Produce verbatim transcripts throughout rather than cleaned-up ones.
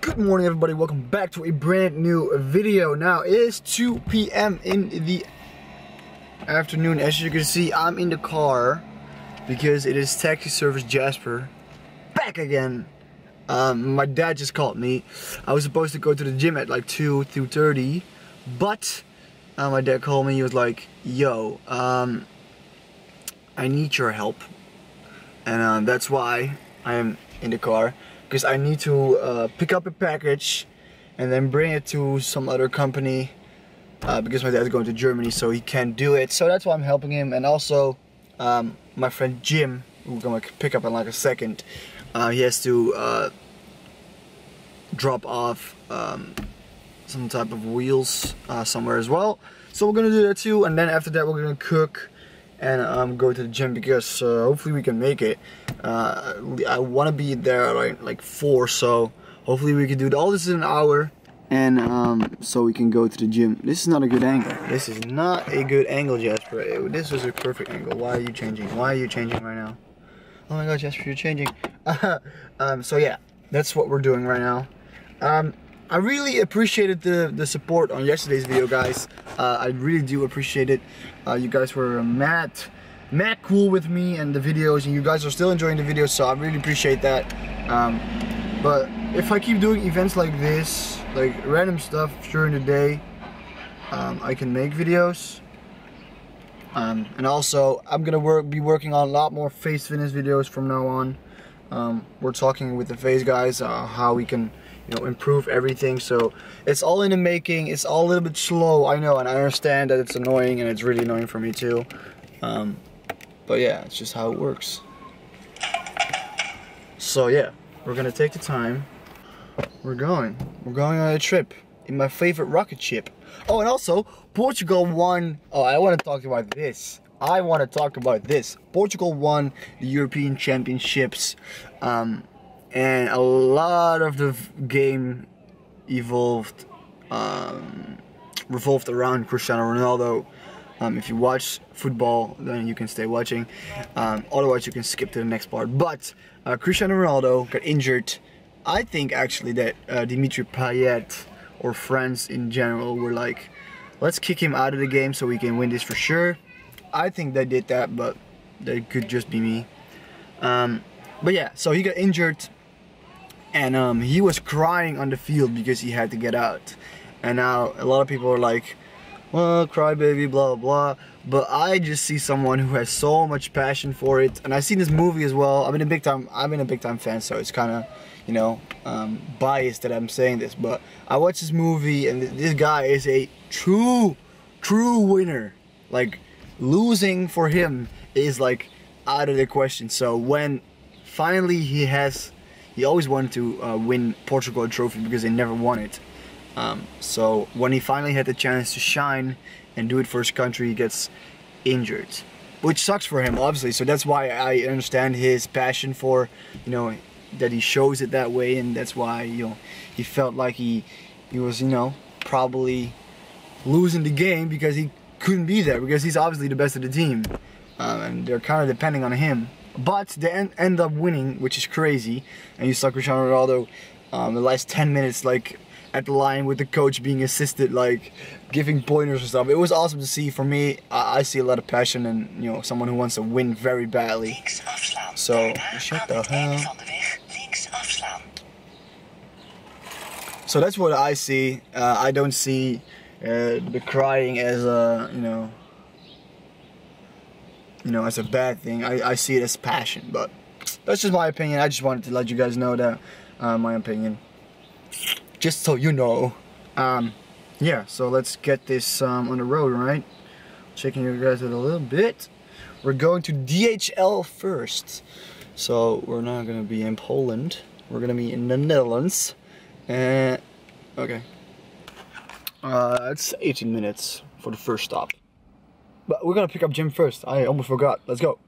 Good morning, everybody. Welcome back to a brand new video. Now it is two P M in the afternoon. As you can see, I'm in the car because it is taxi service Jasper back again. Um, my dad just called me. I was supposed to go to the gym at like two, two thirty, but uh, my dad called me. He was like, yo, um, I need your help. And uh, that's why I am in the car, because I need to uh, pick up a package and then bring it to some other company uh, because my dad's going to Germany, so he can't do it. So that's why I'm helping him. And also um, my friend Jim, who we're gonna pick up in like a second, uh, he has to uh, drop off um, some type of wheels uh, somewhere as well. So we're gonna do that too, and then after that we're gonna cook and um, go to the gym, because uh, hopefully we can make it. Uh, I want to be there right like four, so hopefully we can do all this in an hour, and um, so we can go to the gym. This is not a good angle. This is not a good angle, Jasper. It, this was a perfect angle. Why are you changing? Why are you changing right now? Oh my God, Jasper, you're changing. Uh, um, so yeah, that's what we're doing right now. Um, I really appreciated the, the support on yesterday's video, guys. Uh, I really do appreciate it. Uh, you guys were mad, mad cool with me and the videos, and you guys are still enjoying the videos, so I really appreciate that. Um, but if I keep doing events like this, like random stuff during the day, um, I can make videos. Um, and also, I'm gonna work, be working on a lot more face fitness videos from now on. Um, we're talking with the face guys, uh, how we can, you know, improve everything. So it's all in the making. It's all a little bit slow, I know, and I understand that it's annoying, and it's really annoying for me too. Um, but yeah, it's just how it works. So yeah, we're gonna take the time. We're going. We're going on a trip in my favorite rocket ship. Oh, and also Portugal won. Oh, I want to talk about this. I want to talk about this. Portugal won the European Championships. Um, And a lot of the game evolved, um, revolved around Cristiano Ronaldo. Um, if you watch football, then you can stay watching. Um, otherwise, you can skip to the next part. But uh, Cristiano Ronaldo got injured. I think actually that uh, Dimitri Payet, or France in general, were like, let's kick him out of the game so we can win this for sure. I think they did that, but that could just be me. Um, but yeah, so he got injured. And um, he was crying on the field because he had to get out. And now a lot of people are like, well, cry baby, blah, blah. But I just see someone who has so much passion for it. And I've seen this movie as well. I've been a big time, I've been a big time fan, so it's kind of, you know, um, biased that I'm saying this. But I watched this movie, and this guy is a true, true winner. Like, losing for him is like out of the question. So when finally he has... He always wanted to uh, win Portugal a trophy because they never won it. Um, so when he finally had the chance to shine and do it for his country, he gets injured, which sucks for him, obviously. So that's why I understand his passion for, you know, that he shows it that way, and that's why, you know, he felt like he he was, you know, probably losing the game because he couldn't be there, because he's obviously the best of the team, um, and they're kind of depending on him. But they end, end up winning, which is crazy. And you saw Cristiano Ronaldo um, the last ten minutes, like at the line with the coach being assisted, like giving pointers and stuff. It was awesome to see. For me, I, I see a lot of passion, and, you know, someone who wants to win very badly. So shut the hell. So that's what I see. Uh, I don't see uh, the crying as a, you know. You know, it's a bad thing. I, I see it as passion, but that's just my opinion. I just wanted to let you guys know that, uh, my opinion. Just so you know. Um, yeah, so let's get this um, on the road, right? Checking you guys out a little bit. We're going to D H L first. So we're not going to be in Poland. We're going to be in the Netherlands. Uh, okay. Uh, it's eighteen minutes for the first stop. But we're gonna pick up Jim first. I almost forgot. Let's go.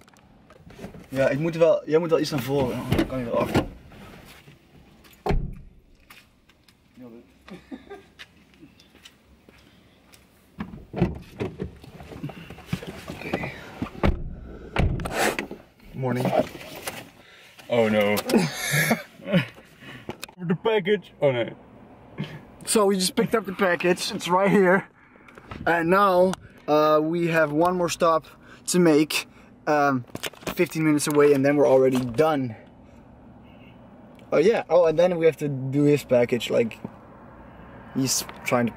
Ja, ik moet wel, jij moet wel iets naar voren. Dan kan je eraf. Oké. Okay. morning. Oh no. The package. Oh no. So we just picked up the package. It's right here. And now uh, we have one more stop to make. Um, fifteen minutes away, and then we're already done. Oh yeah. Oh, and then we have to do his package. Like, he's trying to,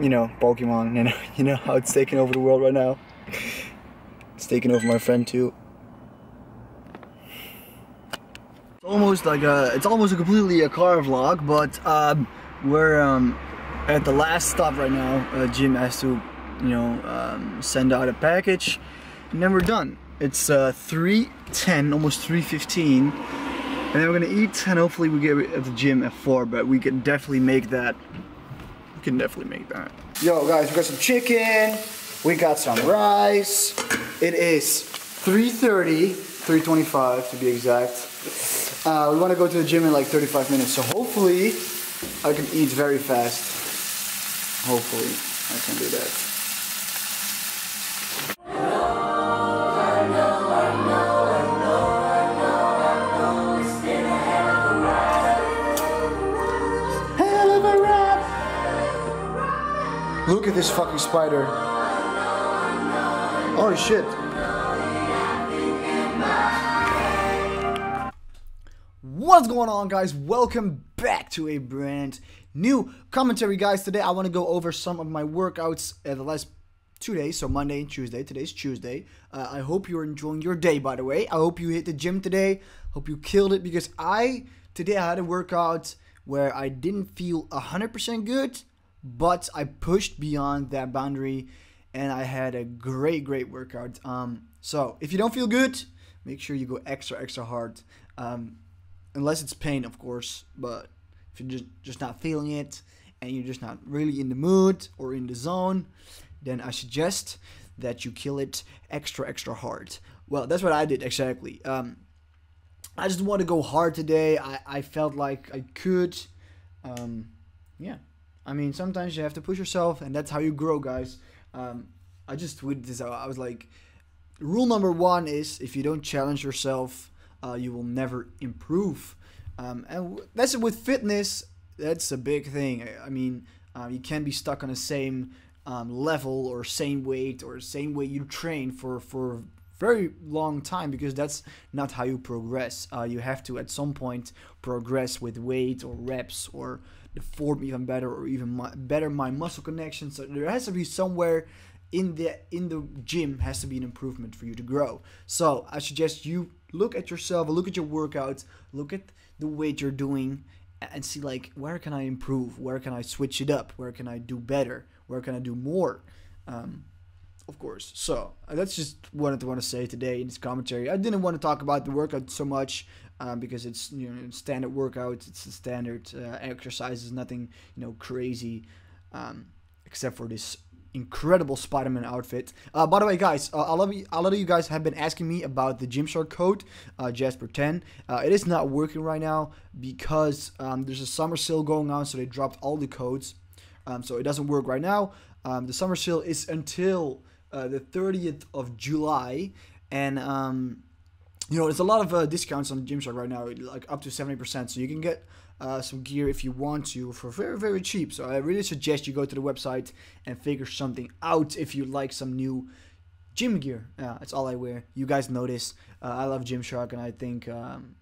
you know, Pokemon, and you know how it's taking over the world right now. It's taking over my friend too. It's almost like a, it's almost a completely a car vlog, but um, we're um, at the last stop right now. Uh, Jim has to, you know, um, send out a package, and then we're done. It's uh, three ten, almost three fifteen. And then we're gonna eat, and hopefully we get at the gym at four, but we can definitely make that. We can definitely make that. Yo guys, we got some chicken, we got some rice. It is three thirty, three twenty-five to be exact. Uh, we wanna go to the gym in like thirty-five minutes, so hopefully I can eat very fast. Hopefully I can do that. Look at this fucking spider. Holy shit. What's going on, guys? Welcome back to a brand new commentary, guys. Today I want to go over some of my workouts uh, the last two days, so Monday and Tuesday. Today's Tuesday. Uh, I hope you're enjoying your day, by the way. I hope you hit the gym today. Hope you killed it, because I, today I had a workout where I didn't feel one hundred percent good. But I pushed beyond that boundary, and I had a great, great workout. Um, so if you don't feel good, make sure you go extra, extra hard. Um, unless it's pain, of course. But if you're just, just not feeling it, and you're just not really in the mood or in the zone, then I suggest that you kill it extra, extra hard. Well, that's what I did exactly. Um, I just want to go hard today. I, I felt like I could. Um, yeah. I mean, sometimes you have to push yourself, and that's how you grow, guys. Um, I just tweeted this out. I was like, rule number one is if you don't challenge yourself, uh, you will never improve. Um, and that's with fitness. That's a big thing. I, I mean, uh, you can't be stuck on the same um, level or same weight or same way you train for for a very long time, because that's not how you progress. Uh, you have to at some point progress with weight or reps or the form even better, or even my, better my muscle connection. So there has to be somewhere in the in the gym has to be an improvement for you to grow. So I suggest you look at yourself, look at your workouts, look at the weight you're doing, and see like, where can I improve? Where can I switch it up? Where can I do better? Where can I do more? Um, of course. So that's just what I want to say today in this commentary. I didn't want to talk about the workout so much. Um, because it's, you know, standard workouts, it's the standard uh, exercises, nothing, you know, crazy, um, except for this incredible Spider-Man outfit. Uh, by the way, guys, uh, a lot of you, a lot of you guys have been asking me about the Gymshark code, uh, Jasper ten. Uh, it is not working right now because um, there's a summer sale going on, so they dropped all the codes, um, so it doesn't work right now. Um, the summer sale is until uh, the thirtieth of July, and um, you know, there's a lot of uh, discounts on Gymshark right now, like up to seventy percent. So you can get uh, some gear if you want to for very, very cheap. So I really suggest you go to the website and figure something out if you like some new gym gear. Uh, that's all I wear. You guys know this. Uh, I love Gymshark, and I think um,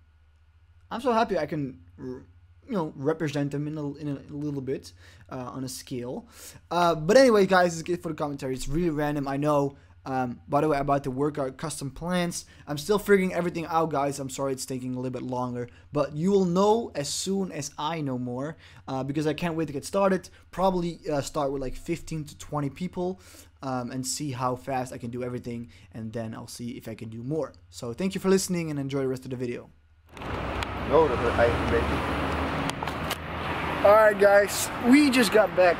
I'm so happy I can, you know, represent them in a, in a little bit uh, on a scale. Uh, but anyway, guys, that's it for the commentary. It's really random, I know. Um, by the way, about the workout custom plans, I'm still figuring everything out, guys. I'm sorry it's taking a little bit longer, but you will know as soon as I know more, uh, because I can't wait to get started. Probably uh, start with like fifteen to twenty people, um, and see how fast I can do everything, and then I'll see if I can do more. So thank you for listening, and enjoy the rest of the video. No, alright guys, we just got back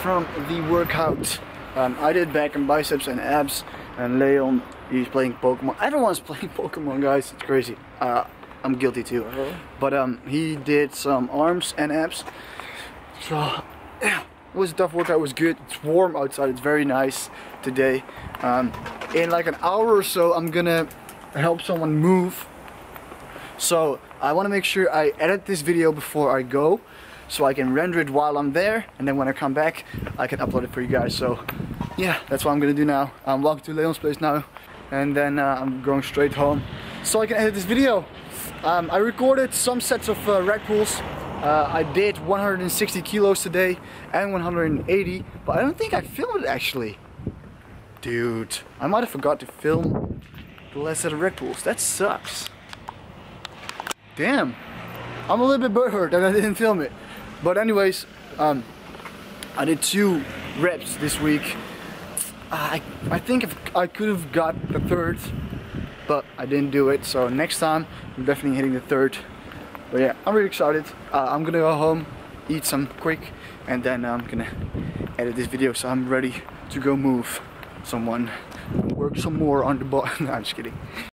from the workout. Um, I did back and biceps and abs, and Leon, he's playing Pokemon. Everyone's playing Pokemon, guys. It's crazy. Uh, I'm guilty too. Uh-huh. But um, he did some arms and abs. So yeah, it was a tough workout. It was good. It's warm outside. It's very nice today. Um, in like an hour or so, I'm gonna to help someone move. So I want to make sure I edit this video before I go, so I can render it while I'm there, and then when I come back I can upload it for you guys. So yeah, that's what I'm gonna do now. I'm walking to Leon's place now, and then uh, I'm going straight home so I can edit this video. um, I recorded some sets of uh, rat pulls. uh, I did one hundred sixty kilos today and one hundred eighty, but I don't think I filmed it actually. Dude, I might have forgot to film the last set of rat pulls. That sucks. Damn, I'm a little bit butthurt that I didn't film it. But anyways, um, I did two reps this week. I, I think if I could have got the third, but I didn't do it. So next time, I'm definitely hitting the third. But yeah, I'm really excited. Uh, I'm gonna go home, eat some quick, and then I'm gonna edit this video. So I'm ready to go move someone, work some more on the ball. No, I'm just kidding.